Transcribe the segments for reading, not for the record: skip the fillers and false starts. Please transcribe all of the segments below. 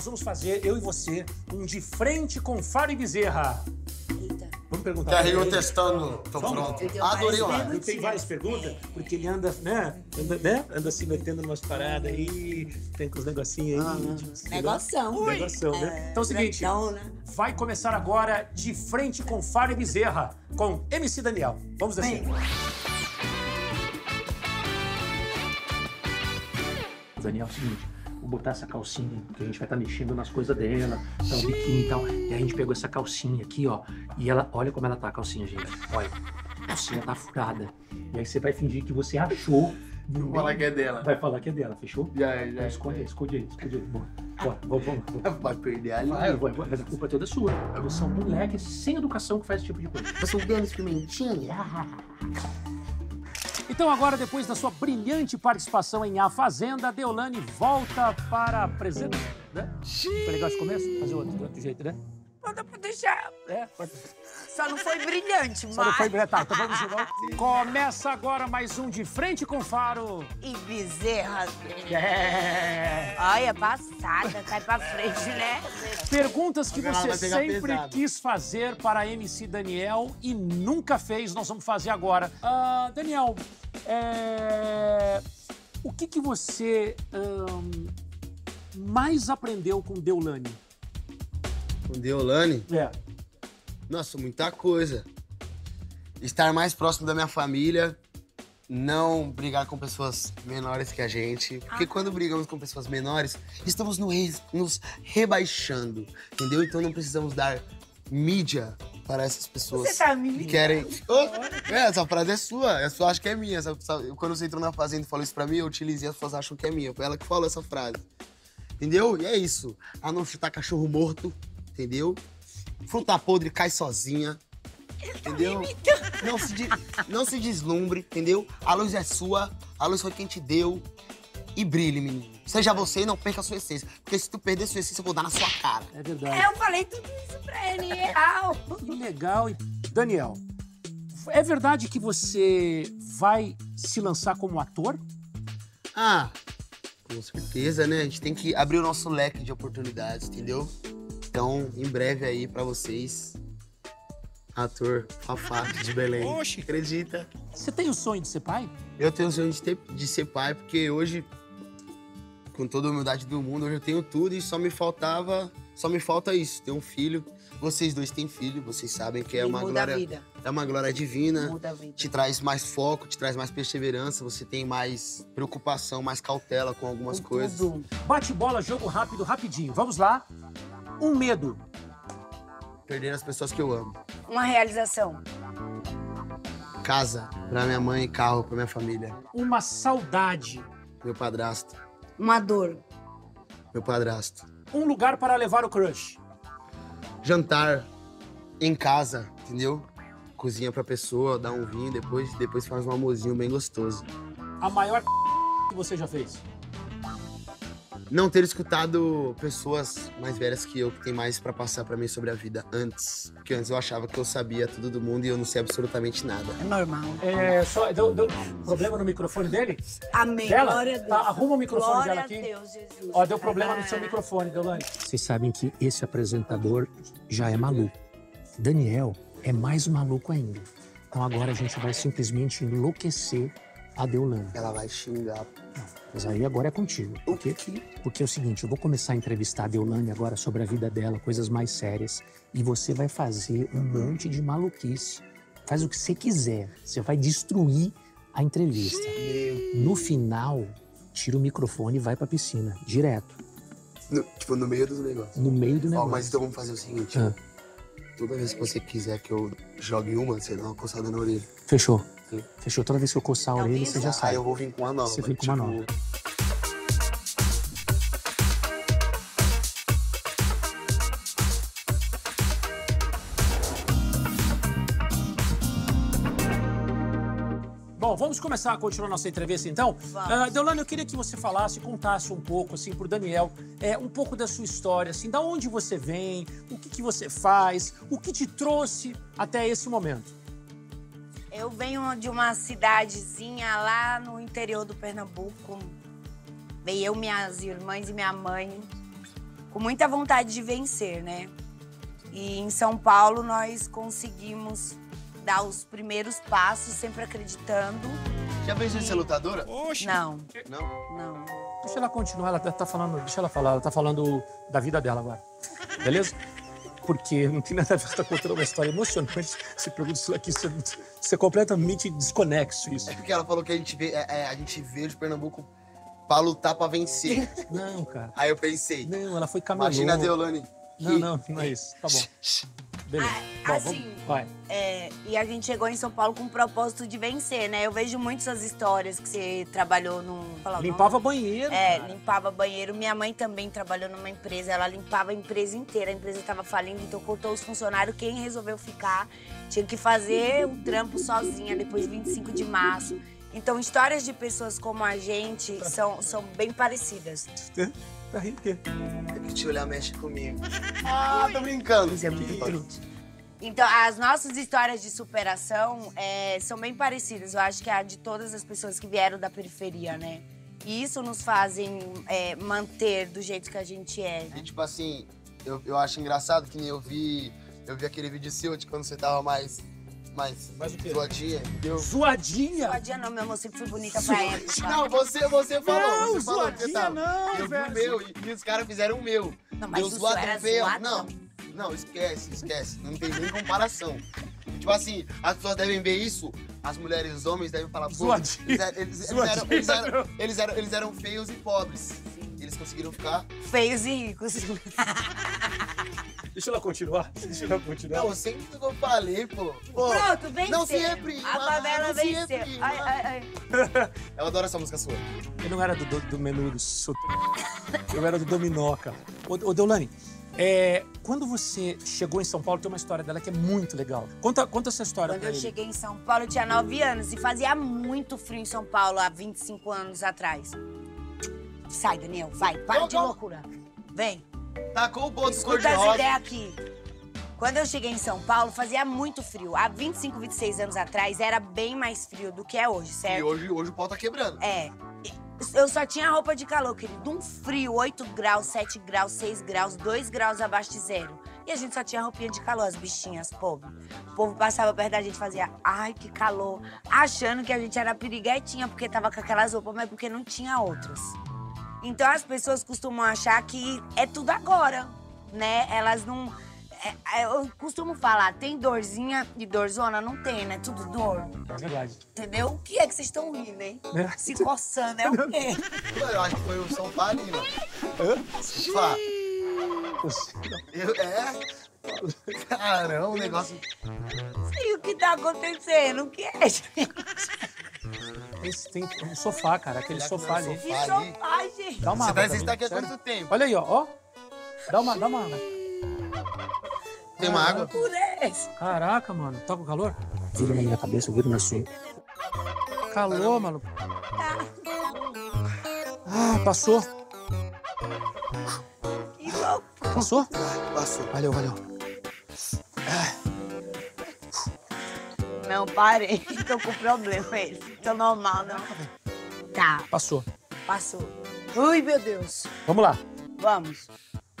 Nós vamos fazer, eu e você, um De Frente com Faro e Bezerra. Eita. Vamos perguntar. Carreguei testando, tô pronto. Adorei o áudio. Tem várias perguntas, porque ele anda, né? Anda se metendo em umas paradas aí, tem uns negocinhos aí. Negoção, né? Então é o seguinte, grandão, né? Vai começar agora De Frente com Faro e Bezerra, com MC Daniel. Vamos descer. Daniel, é o seguinte, vou botar essa calcinha, que a gente vai estar mexendo nas coisas dela, tá, o biquinho e tal. E a gente pegou essa calcinha aqui, ó, e ela, olha como ela tá, a calcinha, gente, olha. A calcinha tá furada. E aí você vai fingir que você achou. Vou falar que é dela. Vai falar que é dela, fechou? Já. Esconde aí, esconde aí, esconde aí. Bora, vamos. Vai perder ali. Mas a culpa é toda sua. Você é um moleque sem educação que faz esse tipo de coisa. Você é um grande pimentinha. Então agora, depois da sua brilhante participação em A Fazenda, Deolane volta para a apresentação, né? Foi legal esse começo? Fazer outro jeito, né? Manda pra deixar. É, pode. Só não foi brilhante, mas... Só não foi brilhante, tá, então vamos jogar. Começa agora mais um De Frente com Faro e Bezerra. É. Olha, passada, cai pra frente, né? Perguntas que você sempre quis fazer para MC Daniel e nunca fez, nós vamos fazer agora. Daniel, o que que você mais aprendeu com Deolane? Com Deolane? É. Nossa, muita coisa. Estar mais próximo da minha família, não brigar com pessoas menores que a gente. Porque quando brigamos com pessoas menores, estamos nos rebaixando, entendeu? Então não precisamos dar mídia para essas pessoas. Você tá me... que querem... Oh, essa frase é sua, a sua acha que é minha. Quando você entrou na fazenda e falou isso pra mim, eu utilizei, as pessoas acham que é minha. Foi ela que falou essa frase. Entendeu? E é isso. A não chutar cachorro morto, entendeu? Fruta podre cai sozinha, entendeu? Não se deslumbre, entendeu? A luz é sua, a luz foi quem te deu. E brilhe, menino. Seja você e não perca a sua essência. Porque se tu perder a sua essência, eu vou dar na sua cara. É verdade. Eu falei tudo isso pra ele, é real. Que legal. Daniel, é verdade que você vai se lançar como ator? Ah, com certeza, né? A gente tem que abrir o nosso leque de oportunidades, entendeu? Então, em breve aí pra vocês, ator Fafá de Belém. Oxe, acredita? Você tem o sonho de ser pai? Eu tenho o sonho de ser pai, porque hoje, com toda a humildade do mundo, hoje eu tenho tudo e só me falta isso, ter um filho. Vocês dois têm filho, vocês sabem que é uma glória. É uma glória divina. Muda a vida. Te traz mais foco, te traz mais perseverança, você tem mais preocupação, mais cautela com algumas coisas. Tudo. Bate bola, jogo rápido, rapidinho. Vamos lá. Um medo. Perder as pessoas que eu amo. Uma realização. Casa, pra minha mãe, carro, pra minha família. Uma saudade. Meu padrasto. Uma dor. Meu padrasto. Um lugar para levar o crush. Jantar em casa, entendeu? Cozinha pra pessoa, dá um vinho, depois faz um almozinho bem gostoso. A maior que você já fez? Não ter escutado pessoas mais velhas que eu, que tem mais pra passar pra mim sobre a vida antes. Porque antes eu achava que eu sabia tudo do mundo e eu não sei absolutamente nada. É normal. É, só... Deu problema no microfone dele? Amém. Dela? Glória a Deus. Tá, arruma o microfone Glória dela aqui. Glória a Deus, Jesus. Ó, deu problema no seu microfone, Deolane. Vocês sabem que esse apresentador já é maluco. Daniel é mais maluco ainda. Então agora a gente vai simplesmente enlouquecer a Deolane. Ela vai xingar. Não, mas aí agora é contigo. Porque é o seguinte, eu vou começar a entrevistar a Deolane agora sobre a vida dela, coisas mais sérias, e você vai fazer um monte de maluquice. Faz o que você quiser. Você vai destruir a entrevista. No final, tira o microfone e vai pra piscina, direto. No meio dos negócios? No meio do negócio. Ó, mas então vamos fazer o seguinte. Ah. Toda vez que você quiser que eu jogue uma, você dá uma coçada na orelha. Fechou. Fechou. Toda vez que eu coçar a orelha, você já sai. Aí eu vou vir com uma nova. Você vem com uma nova. Bom, vamos começar a continuar nossa entrevista, então. Deolane, eu queria que você falasse, contasse um pouco, assim, pro Daniel, um pouco da sua história, assim, da onde você vem, o que você faz, o que te trouxe até esse momento. Eu venho de uma cidadezinha lá no interior do Pernambuco. Veio eu, minhas irmãs e minha mãe. com muita vontade de vencer, né? E em São Paulo nós conseguimos dar os primeiros passos, sempre acreditando. Já pensou em ser lutadora? Oxe. Não. Não? Não. Deixa ela continuar, ela tá falando, deixa ela falar, ela tá falando da vida dela agora, beleza? Porque não tem nada a ver, tá contando uma história emocionante, se produziu aqui, você é completamente desconexo isso. É porque ela falou que a gente vê de Pernambuco pra lutar, pra vencer. Não, cara. Aí eu pensei. Não, ela foi camelô. Imagina a Deolane. Não, não, não é isso. Tá bom. Beleza. Ah, bom, assim, vamos... Vai. É, e a gente chegou em São Paulo com o propósito de vencer, né? Eu vejo muitas as histórias que você trabalhou num... Limpava banheiro. É, cara. Limpava banheiro. Minha mãe também trabalhou numa empresa. Ela limpava a empresa inteira. A empresa tava falindo, então cortou os funcionários. Quem resolveu ficar tinha que fazer um trampo sozinha depois de 25 de março. Então, histórias de pessoas como a gente são bem parecidas. Tá rindo o quê? É que te olhar mexe comigo. Ah, tô brincando. Isso é muito forte. Então, as nossas histórias de superação são bem parecidas. Eu acho que é a de todas as pessoas que vieram da periferia, né? E isso nos fazem manter do jeito que a gente é. E, tipo assim, eu acho engraçado que eu vi aquele vídeo seu de quando você tava mais... Mas o quê? Zoadinha. Zoadinha? Zoadinha não, meu amor, sempre fui bonita pra ela. Não, você falou. Não, você falou que tava. Não, eu vi o meu e os caras fizeram o meu. Não, mas o zoado era zoado. Não, esquece. Não tem nem comparação. Tipo assim, as pessoas devem ver isso, as mulheres e os homens devem falar... Zoadinha. Eles eram feios e pobres. Eles conseguiram ficar... Feios e ricos. Deixa ela continuar. Não, eu sempre que eu falei, pô. Pronto, venceu. Não se reprima. A favela venceu. Ai. Ela adora essa música sua. Eu não era do Menudo, eu era do Dominó, cara. Ô Deolane, quando você chegou em São Paulo, tem uma história dela que é muito legal. Conta essa história. Quando eu cheguei em São Paulo, eu tinha 9 anos e fazia muito frio em São Paulo há 25 anos atrás. Sai, Daniel, vai, para de loucura. Vem. Tacou o boto cor de rosa. Escuta as ideias aqui. Quando eu cheguei em São Paulo, fazia muito frio. Há 25, 26 anos atrás, era bem mais frio do que é hoje, certo? E hoje o pau tá quebrando. É. Eu só tinha roupa de calor, querido. Um frio, 8 graus, 7 graus, 6 graus, 2 graus abaixo de zero. E a gente só tinha roupinha de calor, as bichinhas, povo. O povo passava perto da gente e fazia, ai, que calor. Achando que a gente era piriguetinha, porque tava com aquelas roupas, mas porque não tinha outras. Então, as pessoas costumam achar que é tudo agora, né? Elas não... Eu costumo falar, tem dorzinha e dorzona? Não tem, né? Tudo dor. É verdade. Entendeu? O que é que vocês estão rindo, hein? É. Se coçando, é o quê? Eu acho que foi o São Paulo, né? Fá. Caramba, o negócio... Sei o que tá acontecendo, o que é, gente? Esse tem um sofá, cara, aquele sofá ali. Que sofá, gente! Dá uma água. Você está aqui há quanto tempo? Olha aí, ó. Dá uma água. Tem uma água? Caraca, mano. Tá com calor? Vira na minha cabeça, vira na sua. Calor, mano. Ah, passou. Que louco. Passou? Passou. Valeu. Não, parei, tô com problema, é isso. Tô normal, não. Tá. Passou. Ui, meu Deus. Vamos lá. Vamos.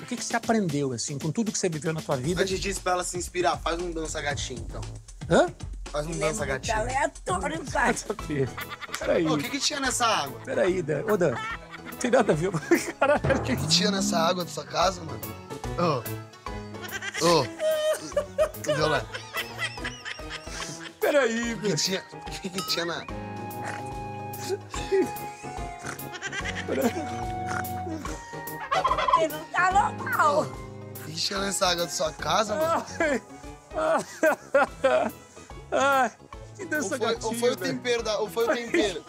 O que você aprendeu, assim, com tudo que você viveu na tua vida? Antes disso, pra ela se inspirar, faz um dança gatinho, então. Hã? Faz um dança gatinho. Aleatório, pai. Peraí. O que tinha nessa água? Peraí, Dan. Ô, Dan, não tem nada a ver. Caralho. O que tinha nessa água da sua casa, mano? Entendeu lá? Peraí, velho. O que tinha na... Ele não tá normal. O que tinha nessa água da sua casa, mano? Ai, que dança gatinho, Ou foi o tempero.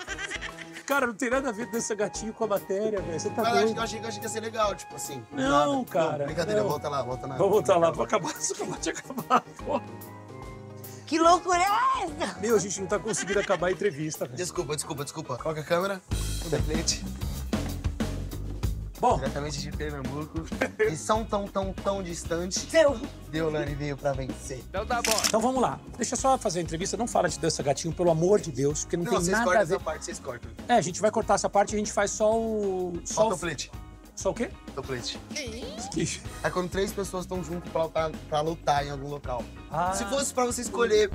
Cara, não tem nada a ver dança gatinho com a matéria, velho. Você tá doido. Eu achei que ia ser legal, tipo assim. Não, nada. Cara. Não, brincadeira, não. Volta lá. Vamos voltar lá, vou acabar, pô. Que loucura é essa? Meu, a gente não tá conseguindo acabar a entrevista. Véio. Desculpa. Coloca a câmera. Da frente. Bom. Diretamente de Pernambuco. E são tão distante. Deolane veio pra vencer. Então tá bom. Então vamos lá. Deixa eu só fazer a entrevista. Não fala de dança gatinho, pelo amor de Deus. Porque não tem nada a ver. Vocês cortam essa parte, vocês cortam. É, a gente vai cortar essa parte e a gente faz só o... Só o flete. Só o quê? Soplete. Que isso? É quando três pessoas estão juntas pra lutar em algum local. Ah. Se fosse pra você escolher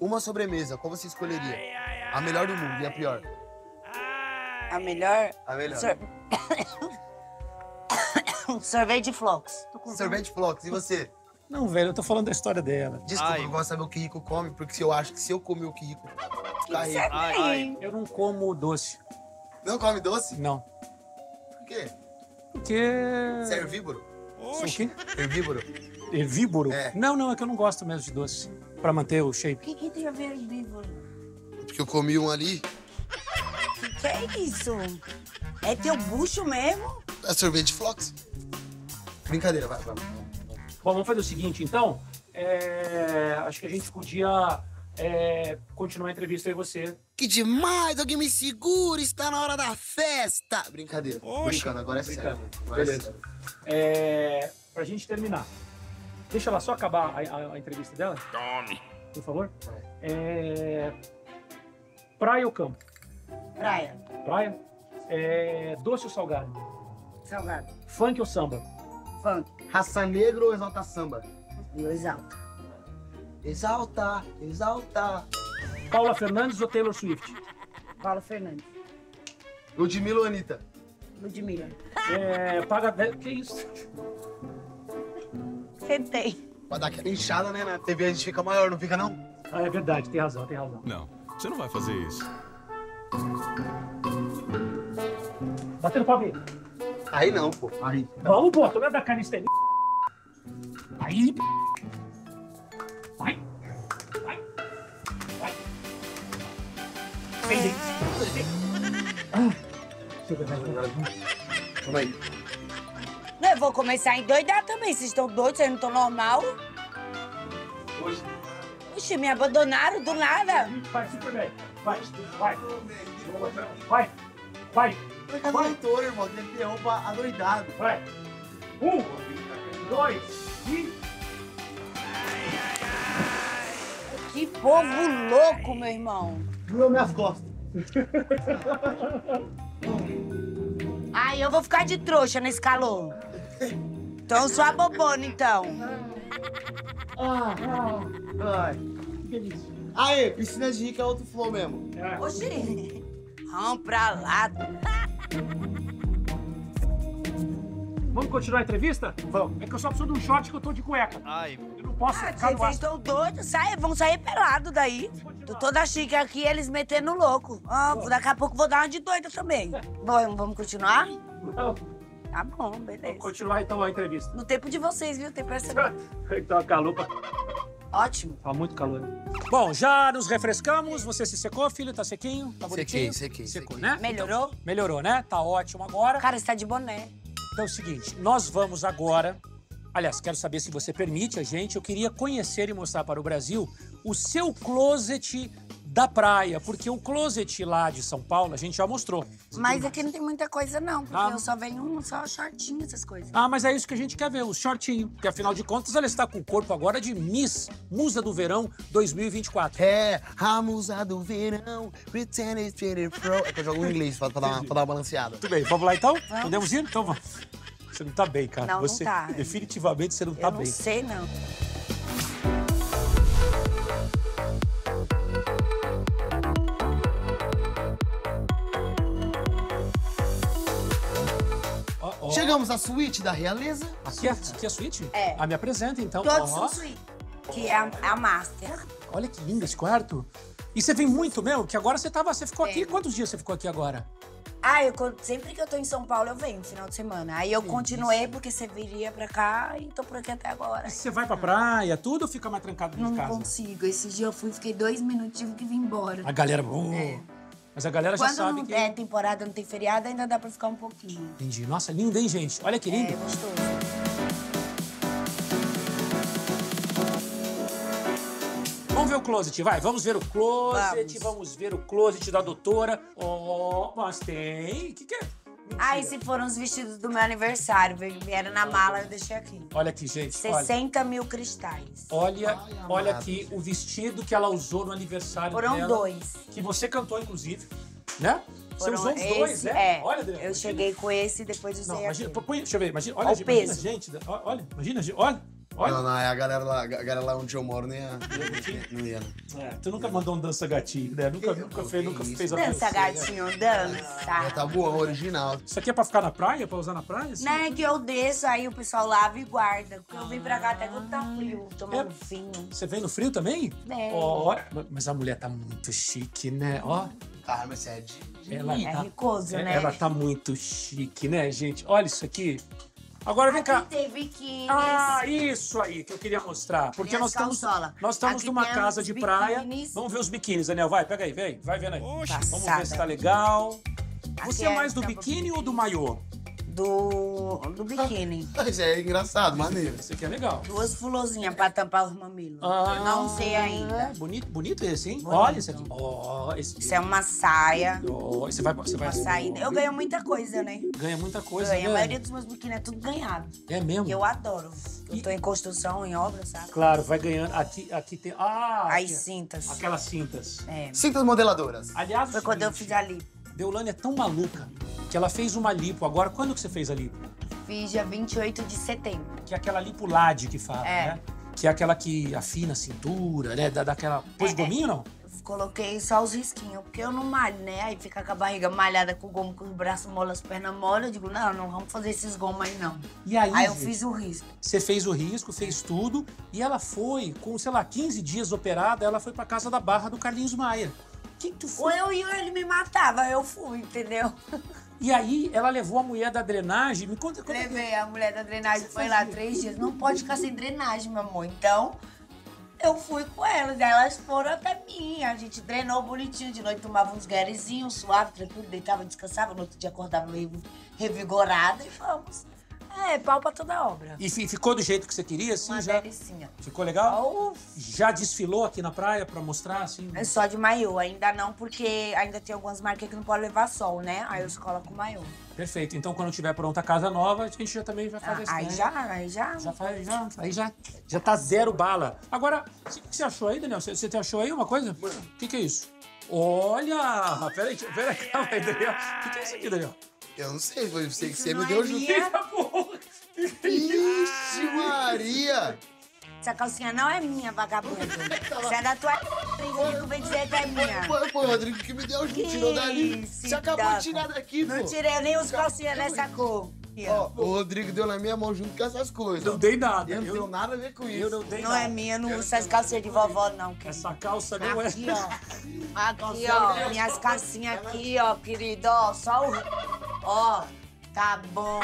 uma sobremesa, qual você escolheria? A melhor do mundo e a pior? A melhor? A melhor. Sorvete de flocos. Sorvete de flocos, e você? Não, velho, eu tô falando da história dela. Desculpa, ai, eu gosto de saber o que rico come, porque eu acho que se eu comer o que rico, fica rico. Eu não como doce. Não come doce? Não. Por quê? Porque... Você é herbívoro? Oxe. O quê? Herbívoro. Herbívoro? É. Não, não, é que eu não gosto mesmo de doce, pra manter o shape. O que que tem a ver herbívoro? Porque eu comi um ali. Que é isso? É teu bucho mesmo? É sorvete de flocos. Brincadeira, vai, vai. Bom, vamos fazer o seguinte, então, acho que a gente podia continuar a entrevista eu e você. Que demais! Alguém me segura, está na hora da festa! Brincadeira, brincando, agora é sério. Beleza. Pra gente terminar, deixa ela só acabar a entrevista dela. Tome! Por favor. Praia ou campo? Praia. Praia? Doce ou salgado? Salgado. Funk ou samba? Funk. Raça Negra ou Exalta Samba? Eu exalto. Exalta, exalta. Paula Fernandes ou Taylor Swift? Paula Fernandes. Ludmilla ou Anitta? Ludmilla. Paga 10... Que isso? Tentei. Pra dar aquela inchada, né? Na TV a gente fica maior, não fica, não? Ah, é verdade, tem razão, tem razão. Não, você não vai fazer isso. Batendo pra ver. Aí não, pô. Aí. Vamos, pô. Tô vendo da canista aí. Aí. Vai. Vai. Vai. Vem, vem. Aí. Eu vou começar a endoidar também. Vocês estão doidos? Vocês não estão normal? Hoje. Oxi, me abandonaram do nada. Vai, super bem. Vai. Vai. Vai. Vai. Vai, touro, irmão. Tem que ter roupa adoidada. Vai. 1, 2 e... Que povo louco, meu irmão. Doeu minhas costas. Ai, eu vou ficar de trouxa nesse calor. Então, só a bobona, então. Ai, que delícia. Aê, piscina de rica é outro flow mesmo. Oxi. Vamos pra lá. Vamos continuar a entrevista? Vamos. É que eu só preciso de um shot que eu tô de cueca. Ai, eu não posso ficar no ar. Vocês estão doidos? Vão sair pelado daí. Tô toda chique aqui, eles metendo louco. Ah, daqui a pouco vou dar uma de doida também. Bom, vamos continuar? Vamos. Tá bom, beleza. Vamos continuar então a entrevista. No tempo de vocês, viu? Tem pressa. Então, calor. Ótimo. Tá muito calor. Bom, já nos refrescamos. Você se secou, filho? Tá sequinho? Tá bonitinho? Sequei. Né? Melhorou? Então, melhorou, né? Tá ótimo agora. Cara, você tá de boné. Então é o seguinte, nós vamos agora... Aliás, quero saber se você permite a gente. Eu queria conhecer e mostrar para o Brasil o seu closet da praia. Porque o closet lá de São Paulo, a gente já mostrou. Mas aqui não tem muita coisa, não. Porque eu só venho só shortinho, essas coisas. Ah, mas é isso que a gente quer ver, o shortinho. Porque, afinal de contas, ela está com o corpo agora de Miss, Musa do Verão 2024. É, a Musa do Verão, pretend it's pretty pro... É que eu jogo em inglês pra dar uma balanceada. Tudo bem, vamos lá, então? Vamos. Podemos ir? Então vamos. Você não tá bem, cara. Não, você, não tá. Definitivamente você não tá bem. Eu não sei, não. Chegamos à suíte da realeza. Aqui é a suíte? É. Ah, me apresenta, então. Todos são suíte, que é a master. Olha que lindo esse quarto. E você vem muito, meu, que agora você ficou aqui. Quantos dias você ficou aqui agora? Ah, sempre que eu tô em São Paulo, eu venho no final de semana. Aí eu continuei porque você viria pra cá e tô por aqui até agora. E você vai pra praia, tudo ou fica mais trancado de casa? Não consigo. Esse dia eu fui, fiquei 2 minutos, tive que vir embora. A galera... Mas a galera já sabe que... Quando não é temporada, não tem feriado, ainda dá pra ficar um pouquinho. Entendi. Nossa, lindo, hein, gente? Olha que lindo. É, gostoso. Vamos ver o closet, vai. Vamos ver o closet, vamos ver o closet da doutora. Oh, mas tem... O que que é? Ah, esses foram os vestidos do meu aniversário. Vieram na mala, eu deixei aqui. Olha aqui, gente. 60 mil cristais. Olha aqui o vestido que ela usou no aniversário dela. Foram 2. Que você cantou, inclusive. né? Você usou os dois, né? É. Olha, Adriana, eu cheguei com esse e depois usei aquele. Deixa eu ver, imagina, olha, imagina, gente, olha, imagina, olha. Olha. Não, não, é a galera lá onde eu moro nem a... não ia, não. É, tu nunca mandou um dança gatinho, né? Nunca fez a dança gatinho, né? Dança. Tá boa, original. Isso aqui é pra ficar na praia? Pra usar na praia? Assim? Não, é que eu desço, aí o pessoal lava e guarda. Porque eu vim pra cá até quando tá frio, tomando vinho. Você vem no frio também? É. Oh, mas a mulher tá muito chique, né? Ó. Ah, mas é de... Ela tá ricoso, né? Ela tá muito chique, né, gente? Olha isso aqui. Agora vem cá. Ah, isso aí que eu queria mostrar. Porque nós estamos numa casa de praia. Vamos ver os biquínis, Daniel. Vai, pega aí, vem. Vai vendo aí. Oxa, vamos ver se tá legal. Você é mais do biquíni ou do maiô? Do biquíni. Mas é engraçado, maneiro. Isso aqui é legal. Duas fulozinhas pra tampar os mamilos. Ah, não sei ainda. Bonito, bonito esse, hein? Bonito. Olha isso aqui. Oh, isso é uma saia. Oh, você vai... Uma saia. Eu ganho muita coisa, né? Ganha muita coisa, né? A maioria dos meus biquíni é tudo ganhado. É mesmo? Eu adoro. Eu tô em construção, em obra, sabe? Claro, vai ganhando. Aqui tem... As cintas. Aquelas cintas. É. Cintas modeladoras. Aliás, foi quando eu fiz a lipo. Deolane é tão maluca que ela fez uma lipo. Agora, quando que você fez a lipo? Fiz dia 28 de setembro. Que é aquela lipulade que fala, né? Que é aquela que afina a cintura, né? Dá aquela... Pôs gominho, não? Coloquei só os risquinhos, porque eu não malho, né? Aí fica com a barriga malhada, com o gomo, com os braços moles, as pernas moles. Eu digo, não vamos fazer esses gomos aí, não. E aí eu fiz o risco. Você fez o risco, fez tudo. E ela foi, com, sei lá, 15 dias operada, ela foi pra casa da barra do Carlinhos Maier. Que tu foi? Ou eu ia ou ele me matava, eu fui, entendeu? E aí, ela levou a mulher da drenagem, me conta... Levei a mulher da drenagem, foi lá 3 dias, não pode ficar sem drenagem, meu amor. Então, eu fui com elas, elas foram até mim, a gente drenou bonitinho, de noite tomava uns guerezinhos, suave, tranquilo, deitava, descansava, no outro dia acordava meio revigorada e vamos. É, pau pra toda obra. E ficou do jeito que você queria, assim? Uma delicinha. Ficou legal? Uf. Já desfilou aqui na praia pra mostrar, assim? É só de maiô, ainda não, porque ainda tem algumas marcas que não podem levar sol, né? Aí eu coloco o maiô. Perfeito. Então, quando tiver pronta a casa nova, a gente já também vai fazer isso. Aí já tá zero bala. Agora, o que você achou aí, Daniel? Você achou aí uma coisa? O que é isso? Olha! Peraí, calma aí, Daniel. O que é isso aqui, Daniel? Eu não sei, foi você que você me deu junto. Ixi, Maria! Essa calcinha não é minha, vagabundo. Você é da tua... Rodrigo vem dizer que é minha. Foi o Rodrigo que me deu junto, tirou dali. Você acabou de tirar daqui, pô. Não tirei nem os calcinhas nessa cor. Ó, o Rodrigo deu na minha mão junto com essas coisas. Não dei nada. Eu não tenho nada a ver com isso. Não é minha, não uso essas calcinhas de vovó, não. Essa calça não é... Aqui, ó. Aqui, ó. Minhas calcinhas aqui, ó, querido. Ó, só o... Ó, tá bom.